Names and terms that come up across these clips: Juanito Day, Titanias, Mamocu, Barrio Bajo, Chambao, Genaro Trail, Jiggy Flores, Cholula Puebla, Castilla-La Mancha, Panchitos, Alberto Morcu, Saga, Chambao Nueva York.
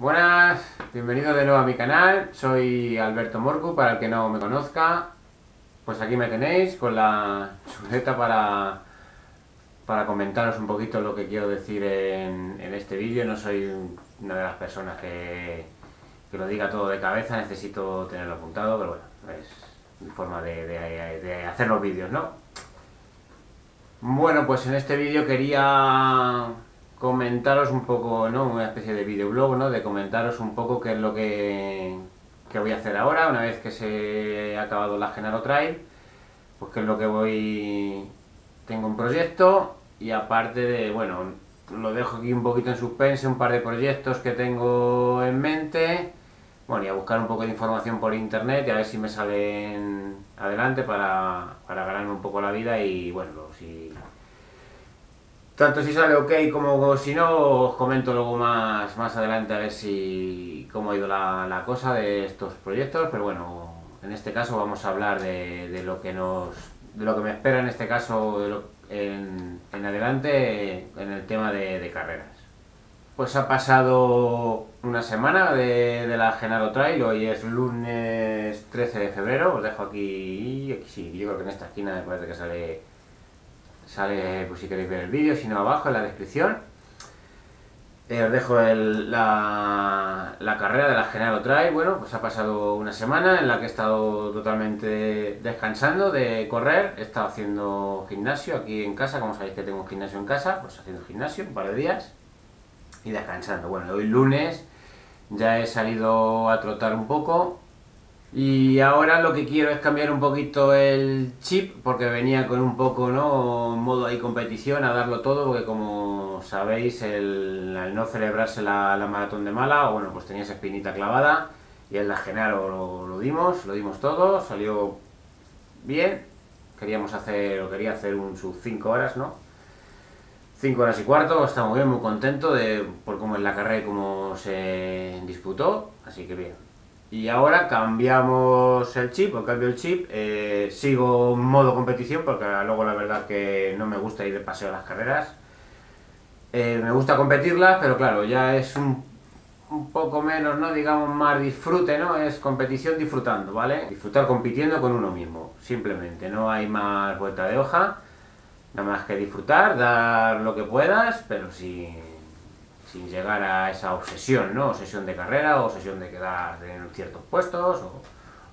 Buenas, bienvenidos de nuevo a mi canal, soy Alberto Morcu, para el que no me conozca. Pues aquí me tenéis con la chuleta para comentaros un poquito lo que quiero decir en este vídeo. No soy una de las personas que lo diga todo de cabeza, necesito tenerlo apuntado, pero bueno, es mi forma de hacer los vídeos, ¿no? Bueno, pues en este vídeo quería comentaros un poco, ¿no? Una especie de videoblog, ¿no? De comentaros un poco qué es lo que voy a hacer ahora, una vez que se ha acabado la Genaro Trail, pues qué es lo que voy... Tengo un proyecto y aparte de, bueno, lo dejo aquí un poquito en suspense, un par de proyectos que tengo en mente, bueno, y a buscar un poco de información por internet y a ver si me salen adelante para ganarme un poco la vida y, bueno, si... Tanto si sale ok como si no, os comento luego más adelante a ver si cómo ha ido la cosa de estos proyectos. Pero bueno, en este caso vamos a hablar de lo que me espera en este caso en adelante en el tema de carreras. Pues ha pasado una semana de la Genaro Trail, hoy es lunes 13 de febrero, os dejo aquí sí, yo creo que en esta esquina me parece que sale, pues si queréis ver el vídeo, si no abajo en la descripción. Os dejo la carrera de la Genaro Trail. Bueno, pues ha pasado una semana en la que he estado totalmente descansando de correr. He estado haciendo gimnasio aquí en casa, como sabéis que tengo un gimnasio en casa, pues haciendo gimnasio un par de días y descansando. Bueno, hoy lunes ya he salido a trotar un poco. Y ahora lo que quiero es cambiar un poquito el chip, porque venía con un poco, ¿no?, modo ahí competición, a darlo todo, porque como sabéis, al no celebrarse la maratón de Málaga, bueno, pues tenía esa espinita clavada, y en la Genaro lo dimos todo, salió bien, quería hacer un sub 5 horas, ¿no? 5 horas y cuarto, está muy bien, muy contento por cómo es la carrera y cómo se disputó, así que bien. Y ahora cambiamos el chip, o cambio el chip, sigo en modo competición porque luego la verdad que no me gusta ir de paseo a las carreras. Me gusta competirlas, pero claro, ya es un poco menos, ¿no? Digamos, más disfrute, ¿no? Es competición disfrutando, ¿vale? Disfrutar compitiendo con uno mismo, simplemente, no hay más vuelta de hoja, nada más que disfrutar, dar lo que puedas, pero sin llegar a esa obsesión, ¿no? Obsesión de carrera, obsesión de quedar en ciertos puestos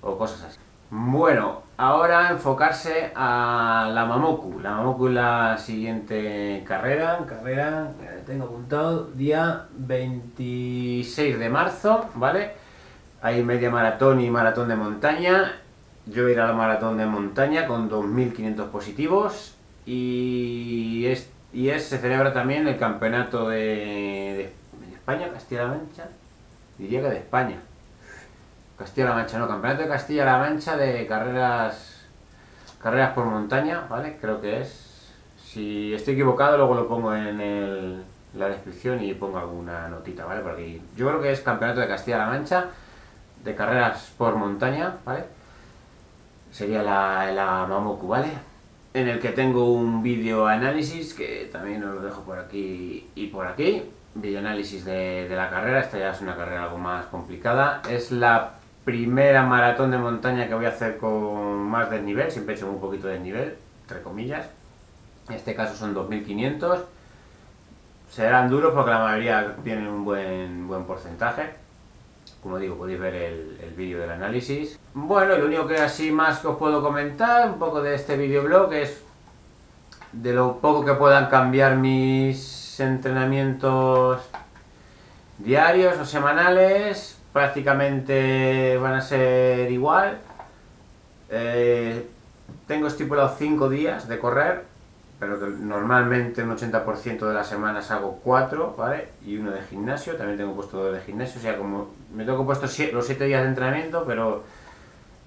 o cosas así. Bueno, ahora enfocarse a la Mamocu. La Mamocu es la siguiente carrera, tengo apuntado, día 26 de marzo, ¿vale? Hay media maratón y maratón de montaña. Yo voy a ir a la maratón de montaña con 2.500 positivos y se celebra también el campeonato de España, Castilla-La Mancha, diría que de España. Castilla-La Mancha, no, campeonato de Castilla-La Mancha de carreras por montaña, ¿vale? Creo que es. Si estoy equivocado, luego lo pongo en la descripción y pongo alguna notita, ¿vale? Porque yo creo que es campeonato de Castilla-La Mancha de carreras por montaña, ¿vale? Sería la Mamocu, ¿vale? En el que tengo un vídeo análisis, que también os lo dejo por aquí y por aquí. Vídeo análisis de la carrera, esta ya es una carrera algo más complicada. Es la primera maratón de montaña que voy a hacer con más desnivel, siempre he hecho un poquito de desnivel, entre comillas. En este caso son 2500. Serán duros porque la mayoría tienen un buen porcentaje. Como digo, podéis ver el vídeo del análisis. Bueno, lo único que así más que os puedo comentar un poco de este videoblog es de lo poco que puedan cambiar mis entrenamientos diarios o semanales. Prácticamente van a ser igual. Tengo estipulado 5 días de correr, pero que normalmente un 80% de las semanas hago 4, ¿vale? Y uno de gimnasio, también tengo puesto 2 de gimnasio, o sea, como me tengo puesto los 7 días de entrenamiento, pero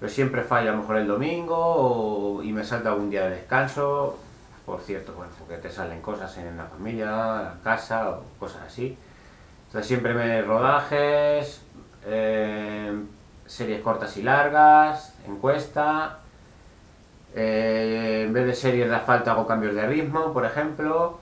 siempre fallo a lo mejor el domingo y me salta algún día de descanso, por cierto, bueno, porque te salen cosas en la familia, en casa o cosas así. Entonces siempre me rodajes, series cortas y largas, encuesta. En vez de series de asfalto hago cambios de ritmo, por ejemplo.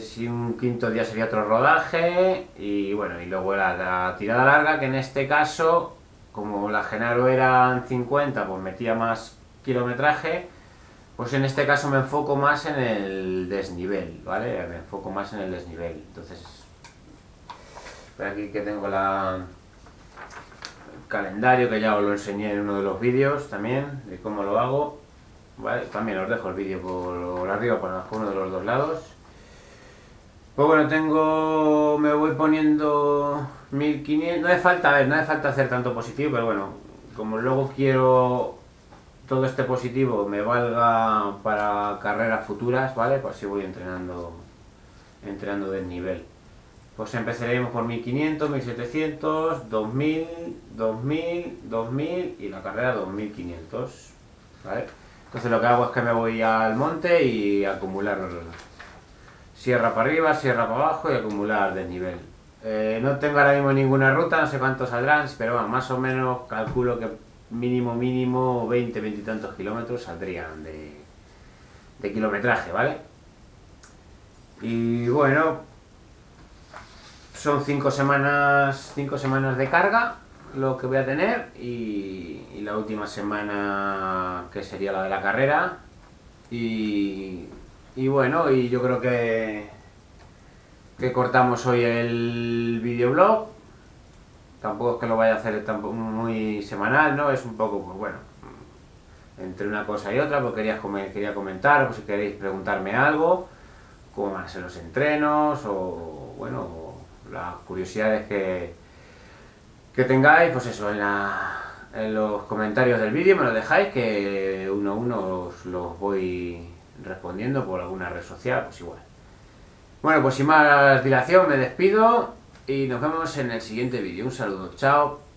si un quinto día sería otro rodaje, y bueno, y luego la tirada larga, que en este caso, como la Genaro eran 50, pues metía más kilometraje, pues en este caso me enfoco más en el desnivel, ¿vale? Me enfoco más en el desnivel, entonces, por aquí que tengo el calendario, que ya os lo enseñé en uno de los vídeos también, de cómo lo hago, ¿vale? También os dejo el vídeo por arriba, por abajo, uno de los dos lados. Pues bueno, tengo, me voy poniendo 1500, no hace falta, a ver, no hace falta hacer tanto positivo, pero bueno, como luego quiero todo este positivo me valga para carreras futuras, ¿vale? Pues así voy entrenando desnivel. Pues empezaremos por 1500, 1700, 2000, 2000, 2000 y la carrera 2500, ¿vale? Entonces lo que hago es que me voy al monte y acumular sierra para arriba, sierra para abajo y acumular desnivel. No tengo ahora mismo ninguna ruta, no sé cuántos saldrán, pero bueno, más o menos calculo que mínimo 20, 20 y tantos kilómetros saldrían de kilometraje, ¿vale? Y bueno, son 5 semanas de carga lo que voy a tener, y la última semana que sería la de la carrera, y bueno, y yo creo que cortamos hoy el videoblog. Tampoco es que lo vaya a hacer muy semanal, ¿no? Es un poco, pues bueno, entre una cosa y otra, pues quería comentar, pues si queréis preguntarme algo, cómo van a ser los entrenos, o bueno, las curiosidades que tengáis, pues eso, en los comentarios del vídeo me lo dejáis, que uno a uno los voy respondiendo por alguna red social, pues igual. Bueno, pues sin más dilación me despido. Y nos vemos en el siguiente vídeo. Un saludo, chao.